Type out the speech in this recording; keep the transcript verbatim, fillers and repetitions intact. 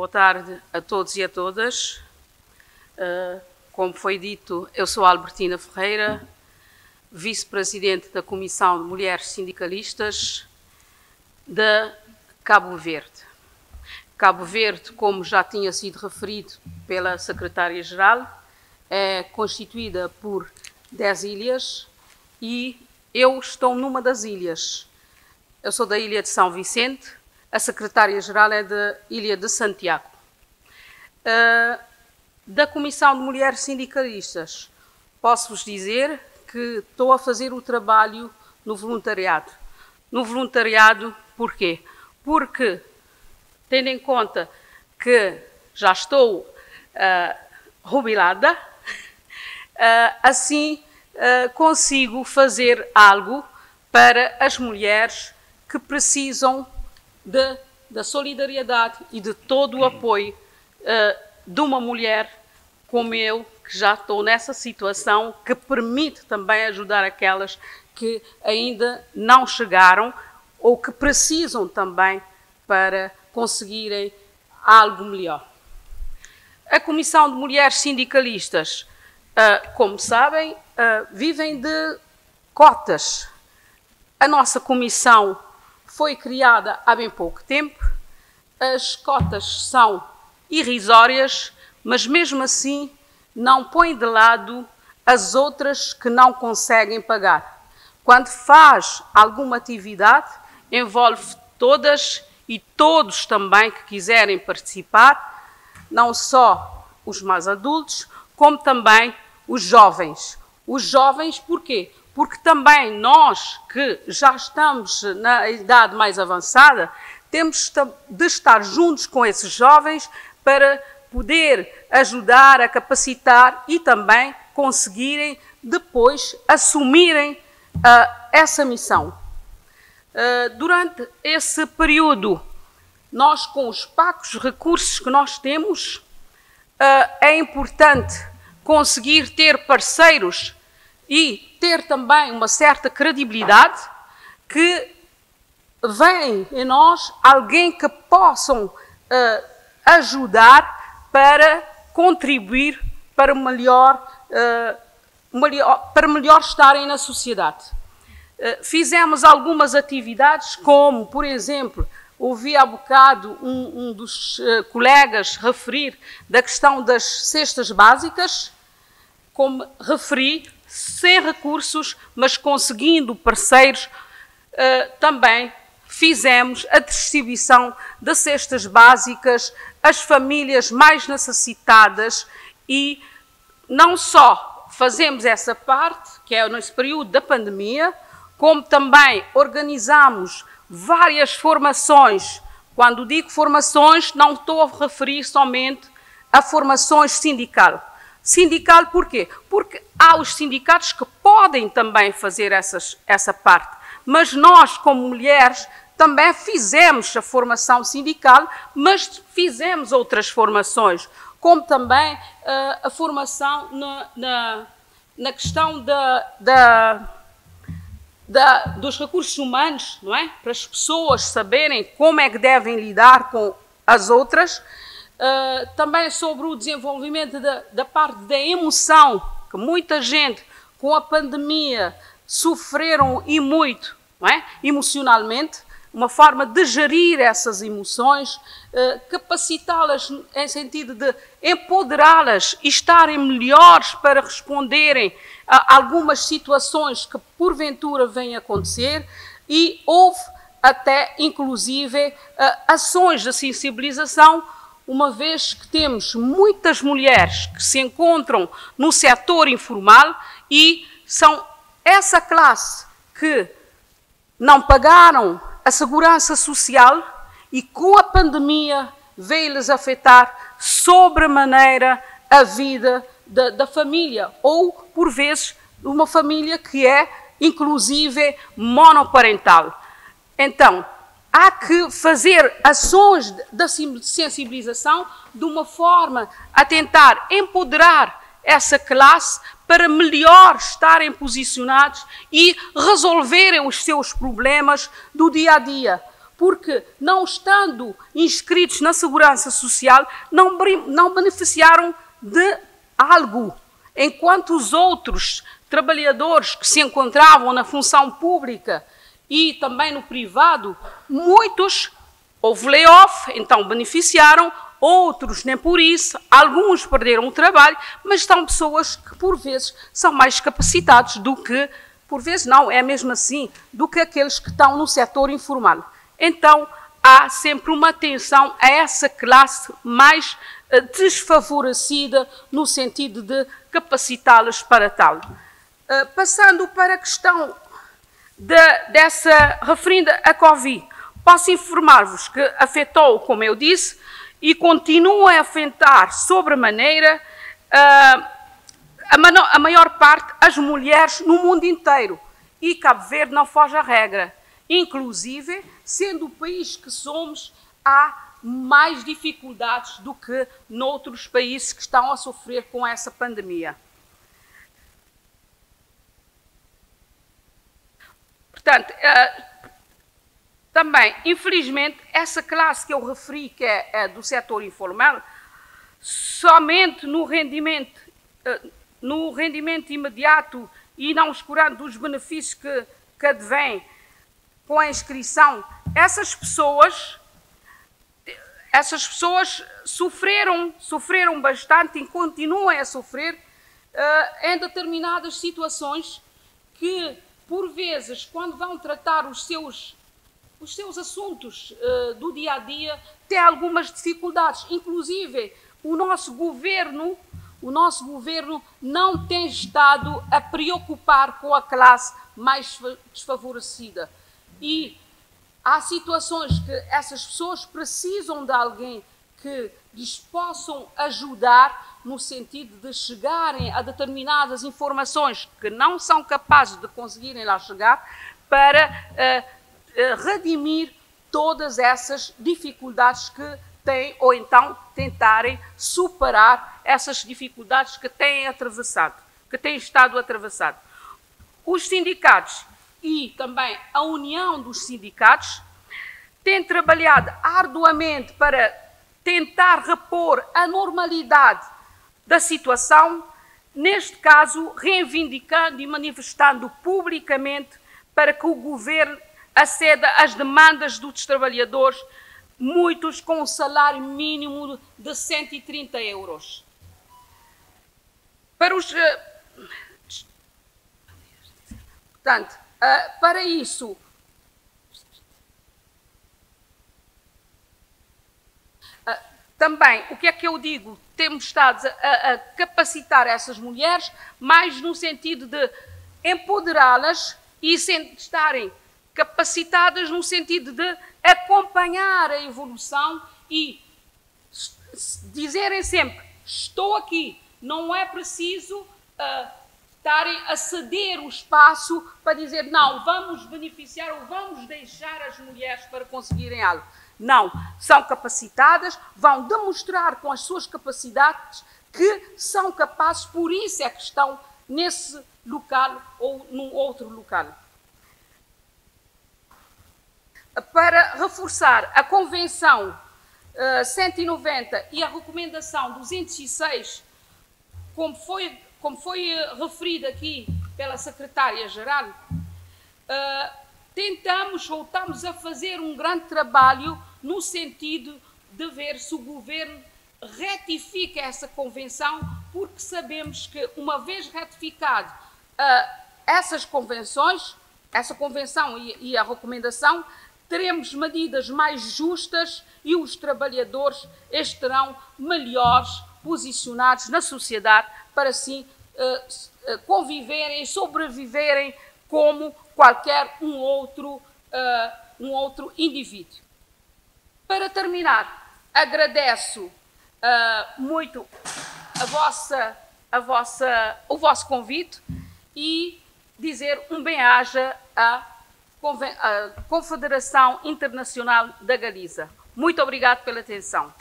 Boa tarde a todos e a todas. Uh, como foi dito, eu sou Albertina Ferreira, vice-presidente da Comissão de Mulheres Sindicalistas de Cabo Verde. Cabo Verde, como já tinha sido referido pela secretária-geral, é constituída por dez ilhas e eu estou numa das ilhas. Eu sou da Ilha de São Vicente, a secretária-geral é da Ilha de Santiago. Uh, da Comissão de Mulheres Sindicalistas, posso-vos dizer que estou a fazer o trabalho no voluntariado. No voluntariado, porquê? Porque, tendo em conta que já estou uh, jubilada, uh, assim uh, consigo fazer algo para as mulheres que precisam De, da solidariedade e de todo o apoio uh, de uma mulher como eu, que já estou nessa situação, que permite também ajudar aquelas que ainda não chegaram ou que precisam também para conseguirem algo melhor. A Comissão de Mulheres Sindicalistas, uh, como sabem, uh, vivem de cotas. A nossa comissão foi criada há bem pouco tempo, as cotas são irrisórias, mas mesmo assim não põe de lado as outras que não conseguem pagar. Quando faz alguma atividade, envolve todas e todos também que quiserem participar, não só os mais adultos, como também os jovens. Os jovens, porquê? Porque também nós, que já estamos na idade mais avançada, temos de estar juntos com esses jovens para poder ajudar a capacitar e também conseguirem depois assumirem uh, essa missão. Uh, durante esse período, nós com os poucos recursos que nós temos, uh, é importante conseguir ter parceiros e ter também uma certa credibilidade que vem em nós alguém que possam uh, ajudar para contribuir para melhor, uh, melhor, para melhor estarem na sociedade. Uh, fizemos algumas atividades como, por exemplo, ouvi há bocado um, um dos uh, colegas referir da questão das cestas básicas, como referi, sem recursos, mas conseguindo parceiros, uh, também fizemos a distribuição das cestas básicas às famílias mais necessitadas e não só fazemos essa parte, que é nesse período da pandemia, como também organizamos várias formações. Quando digo formações, não estou a referir somente a formações sindical. Sindical porquê? Porque há os sindicatos que podem também fazer essas, essa parte, mas nós, como mulheres, também fizemos a formação sindical, mas fizemos outras formações, como também uh, a formação na, na, na questão da, da, da, dos recursos humanos, não é? Para as pessoas saberem como é que devem lidar com as outras. Uh, também sobre o desenvolvimento da, da parte da emoção, que muita gente com a pandemia sofreram e muito, não é? Emocionalmente, uma forma de gerir essas emoções, uh, capacitá-las em sentido de empoderá-las e estarem melhores para responderem a algumas situações que porventura vêm acontecer e houve até, inclusive, uh, ações de sensibilização, uma vez que temos muitas mulheres que se encontram no setor informal e são essa classe que não pagaram a segurança social e com a pandemia veio-lhes afetar sobremaneira a vida da, da família ou, por vezes, uma família que é, inclusive, monoparental. Então, há que fazer ações de sensibilização de uma forma a tentar empoderar essa classe para melhor estarem posicionados e resolverem os seus problemas do dia a dia. porque, não estando inscritos na Segurança Social, não, não beneficiaram de algo, enquanto os outros trabalhadores que se encontravam na função pública e também no privado, muitos houve layoff, então beneficiaram, outros nem por isso, alguns perderam o trabalho, mas são pessoas que, por vezes, são mais capacitados do que, por vezes não, é mesmo assim, do que aqueles que estão no setor informal. Então, há sempre uma atenção a essa classe mais desfavorecida, no sentido de capacitá-las para tal. Passando para a questão de, dessa, referida à Covid, posso informar-vos que afetou, como eu disse, e continua a afetar sobremaneira uh, a, a maior parte as mulheres no mundo inteiro. E Cabo Verde não foge à regra. Inclusive, sendo o país que somos, há mais dificuldades do que noutros países que estão a sofrer com essa pandemia. Portanto, uh, também, infelizmente, essa classe que eu referi, que é, é do setor informal, somente no rendimento, no rendimento imediato e não escurando dos benefícios que, que advém com a inscrição, essas pessoas, essas pessoas sofreram, sofreram bastante e continuam a sofrer uh, em determinadas situações que, por vezes, quando vão tratar os seus os seus assuntos uh, do dia a dia, têm algumas dificuldades. Inclusive, o nosso governo, o nosso governo não tem estado a preocupar com a classe mais desfavorecida. E há situações que essas pessoas precisam de alguém que lhes possam ajudar no sentido de chegarem a determinadas informações que não são capazes de conseguirem lá chegar para Uh, redimir todas essas dificuldades que têm, ou então tentarem superar essas dificuldades que têm atravessado, que têm estado atravessado. Os sindicatos e também a União dos Sindicatos têm trabalhado arduamente para tentar repor a normalidade da situação, neste caso reivindicando e manifestando publicamente para que o governo aceda às demandas dos trabalhadores, muitos com um salário mínimo de cento e trinta euros. Para os, portanto, para isso, também, o que é que eu digo? Temos estado a, a capacitar essas mulheres, mais no sentido de empoderá-las e sem estarem capacitadas no sentido de acompanhar a evolução e dizerem sempre, estou aqui, não é preciso uh, estarem a ceder o espaço para dizer, não, vamos beneficiar ou vamos deixar as mulheres para conseguirem algo. Não, são capacitadas, vão demonstrar com as suas capacidades que são capazes, por isso é que estão nesse local ou num outro local. Para reforçar a Convenção uh, cento e noventa e a Recomendação duzentos e seis, como foi, como foi uh, referida aqui pela Secretária-Geral, uh, tentamos, voltamos a fazer um grande trabalho no sentido de ver se o Governo retifica essa Convenção, porque sabemos que, uma vez ratificado uh, essas convenções, essa Convenção e, e a Recomendação, teremos medidas mais justas e os trabalhadores estarão melhores posicionados na sociedade para assim uh, conviverem e sobreviverem como qualquer um outro, uh, um outro indivíduo. Para terminar, agradeço uh, muito a vossa, a vossa, o vosso convite e dizer um bem-aja a a Confederação Internacional da Galiza. Muito obrigado pela atenção.